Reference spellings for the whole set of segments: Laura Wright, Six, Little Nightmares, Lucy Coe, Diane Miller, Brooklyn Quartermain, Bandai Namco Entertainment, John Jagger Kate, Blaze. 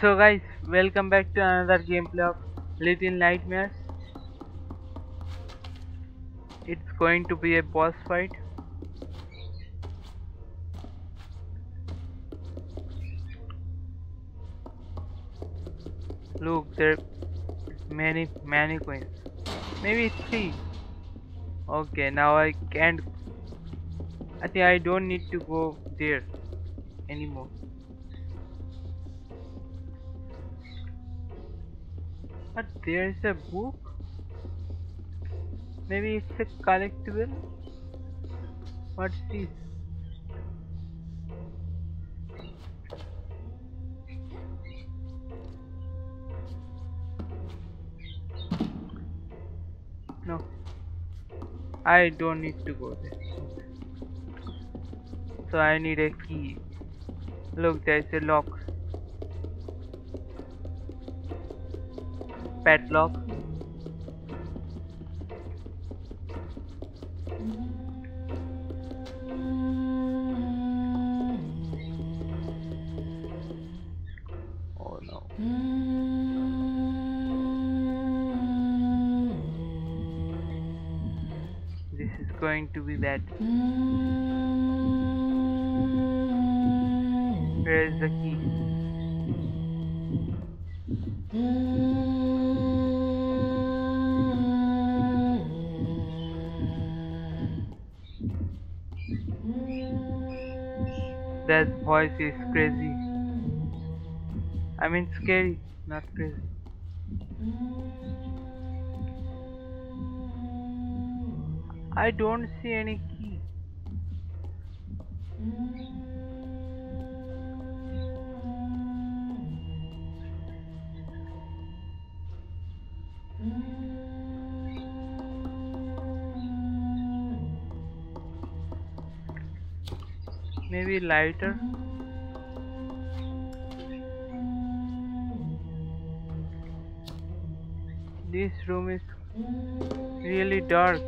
So guys, welcome back to another gameplay of Little Nightmares. It's going to be a boss fight. Look, there are many coins. Maybe 3. Okay, now I can't. I think I don't need to go there anymore. But there is a book. Maybe it's a collectible. What's this? No, I don't need to go there. So I need a key. Look, there is a lock. Padlock. Oh no. This is going to be bad. Where is the key? That voice is crazy. I mean scary, not crazy. I don't see any key. Maybe lighter. This room is really dark.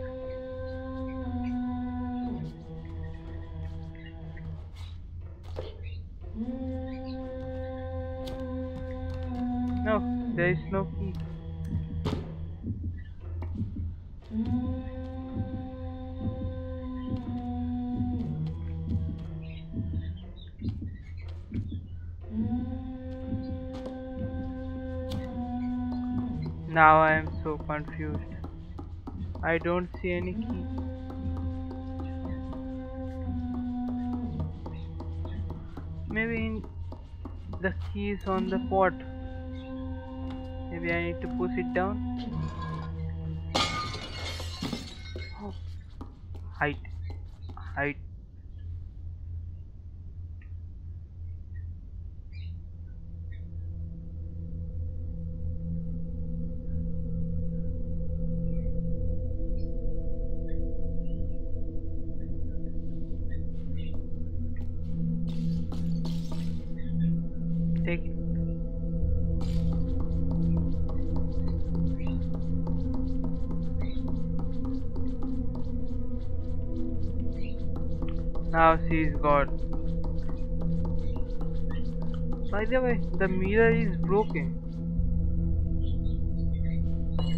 No, there is no key. Now I am so confused. I don't see any key. Maybe the key is on the pot. Maybe I need to push it down. Oh. Hide. Now she is gone. By the way, the mirror is broken.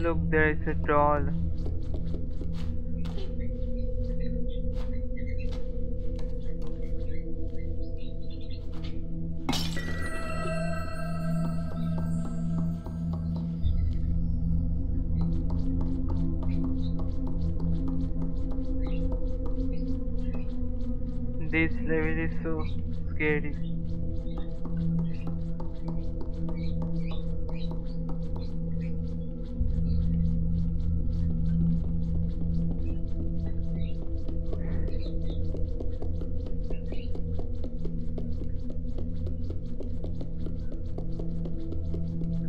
Look, there is a doll. This level is so scary.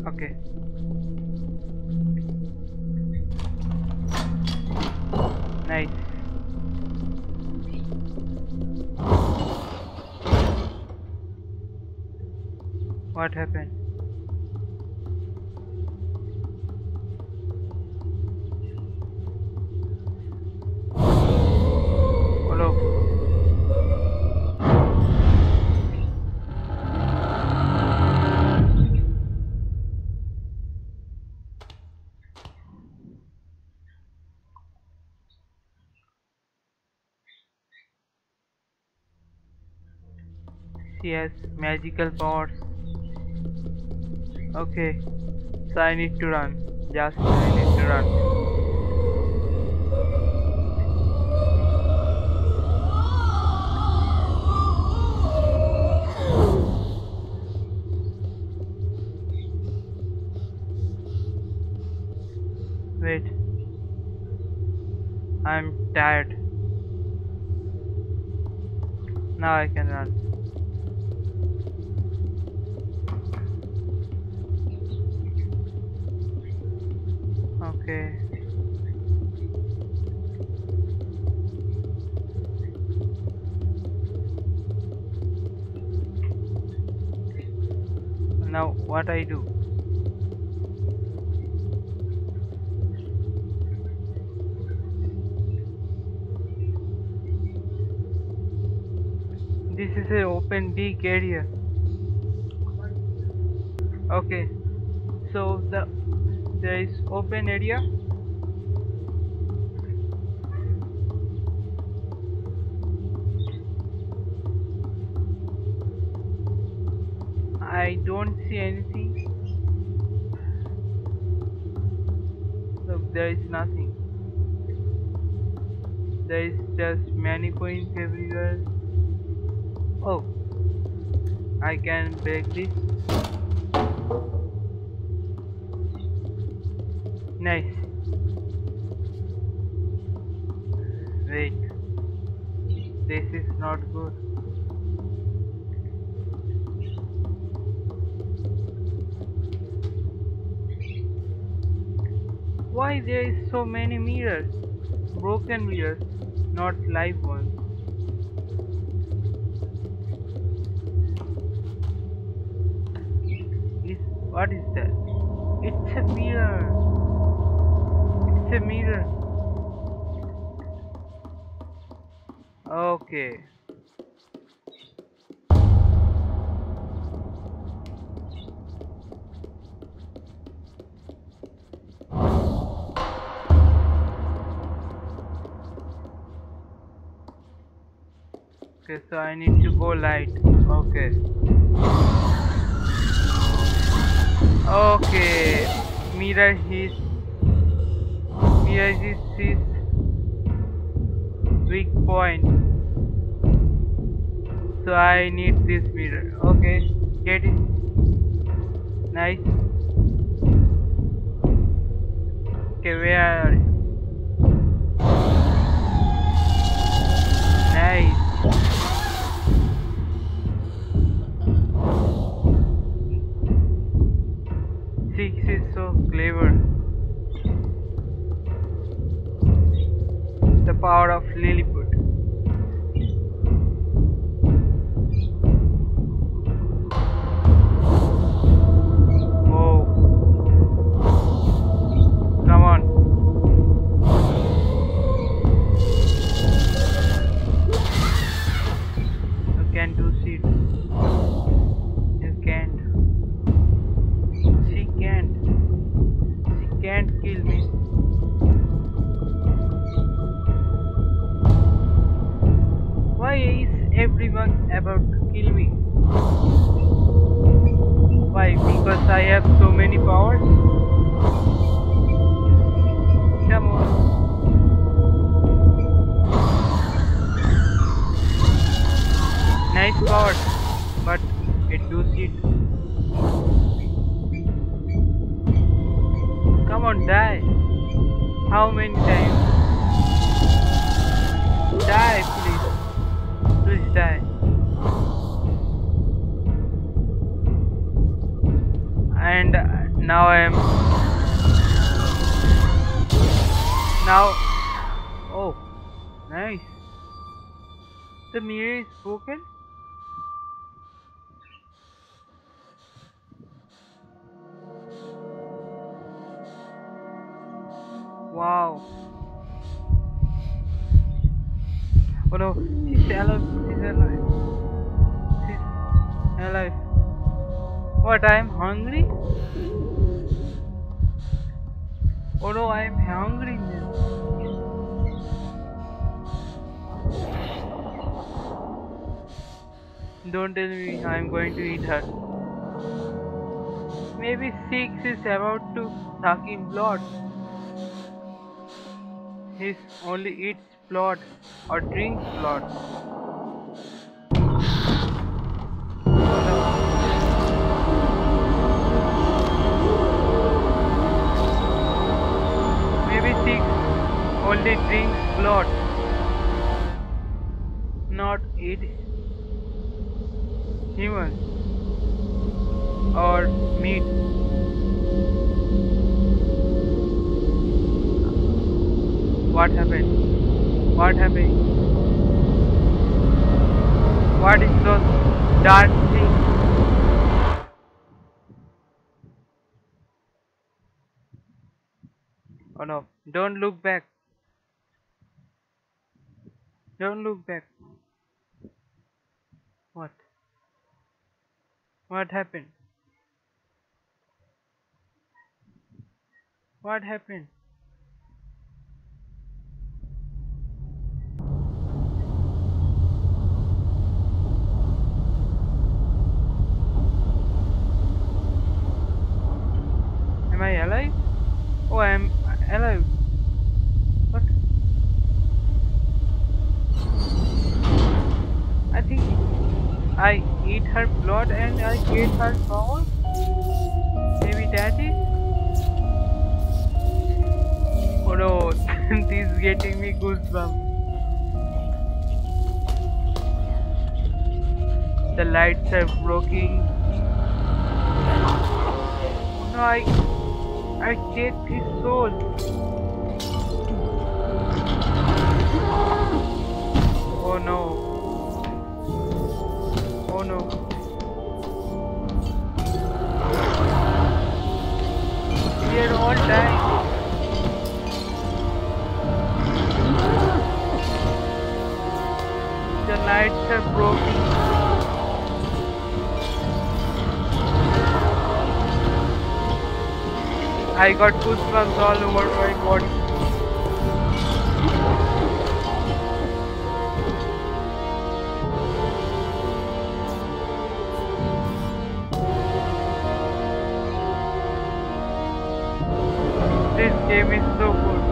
Okay. Nice. What happened? Hello. he has magical powers. Okay, so I need to run. Just I need to run. I'm tired. Now I can run. Okay. Now what I do? This is an open big area. Okay, so there is open area. I don't see anything. Look, there is nothing. There is just mannequins everywhere. Oh, I can break this. Nice. Wait, this is not good. Why there is so many mirrors? Broken mirrors, not live ones. What is that? It's a mirror. It's a mirror. Okay. Okay, so I need to go light. Okay. Okay, mirror hits his weak point, so I need this mirror. Okay, get it. Nice. Okay, where are you? Nice. Six is so clever. The power of Lilliput. Whoa. Come on. You can do shit. You can't. She can't kill me. Why is everyone about to kill me? Why? Because I have so many powers? Come on. Nice powers, but it does it. Come on, die. How many times? Die, please. Please die. And now I am. Now. Oh, nice. The mirror is broken. Wow. Oh no, she's alive. She's alive. What, I am hungry? Oh no, I am hungry now. Don't tell me I'm going to eat her. Maybe Six is about to suck in blood. He only eats blood or drinks blood. Maybe Six only drinks blood, not eat humans or meat. What happened? What happened? What is those dark things? Oh no, don't look back. Don't look back. What? What happened? What happened? Am I alive? Oh, I am alive. What? I think I eat her blood and I get her soul. Maybe that is. Oh no, this is getting me goosebumps. The lights are broken. Oh no, I take his soul. Oh no. Oh no. We are all dying. The lights are broken. I got goosebumps all over my body. This game is so good.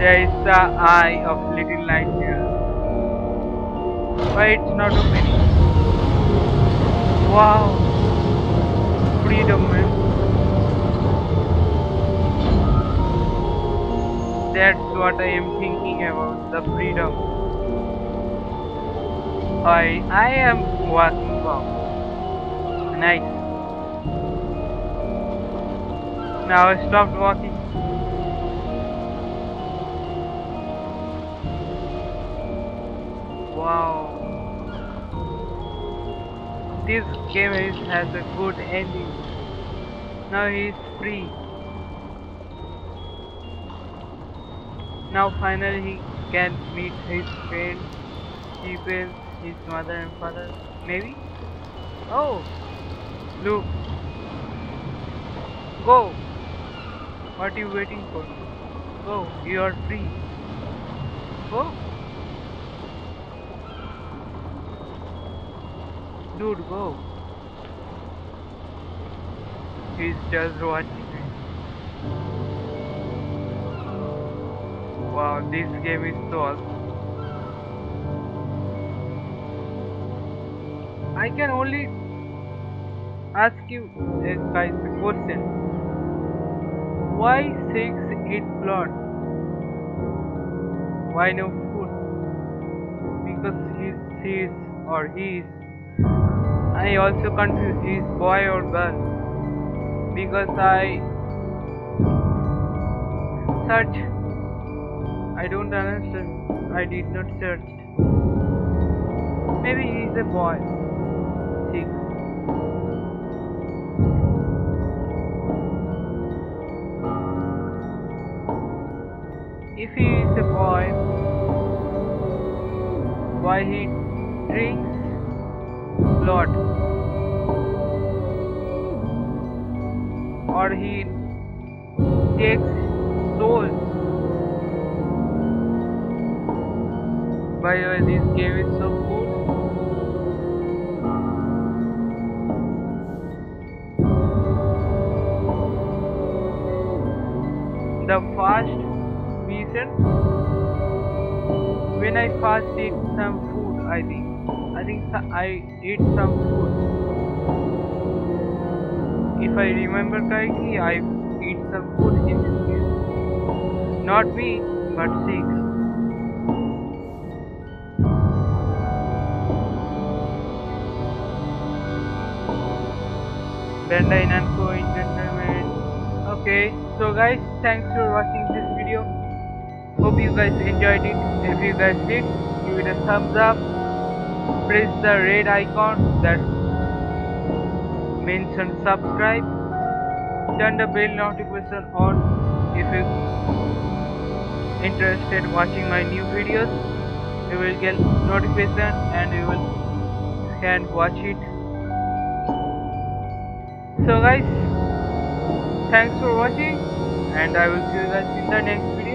There is the eye of Little Nightmares. Why it's not opening? Wow. Freedom, man. That's what I am thinking about, the freedom. I am walking about. Nice. Now I stopped walking. Wow. This game has a good ending. Now he is free. Now finally he can meet his friends, people, his mother and father. Maybe? Oh! Look! Go! What are you waiting for? Go! You are free! Go! Dude, go. He's just watching me. Wow, this game is so awesome. I can only ask you guys a question. Why Six eat blood? Why no food? Because he is I also confuse his boy or girl because I search. I don't understand. I did not search. Maybe he is a boy. Six. If he is a boy, why he drinks blood? Or he takes souls by why this game is so cool. The fast mission, when I first eat some food, I ate some food. If I remember correctly, I eat some food in this game. Not me, but Six. Bandai Namco Entertainment. Okay, so guys, thanks for watching this video. Hope you guys enjoyed it. If you guys did, give it a thumbs up. Press the red icon that mentions subscribe. Turn the bell notification on if you interested in watching my new videos. You will get notification and you can watch it. So guys, thanks for watching and I will see you guys in the next video.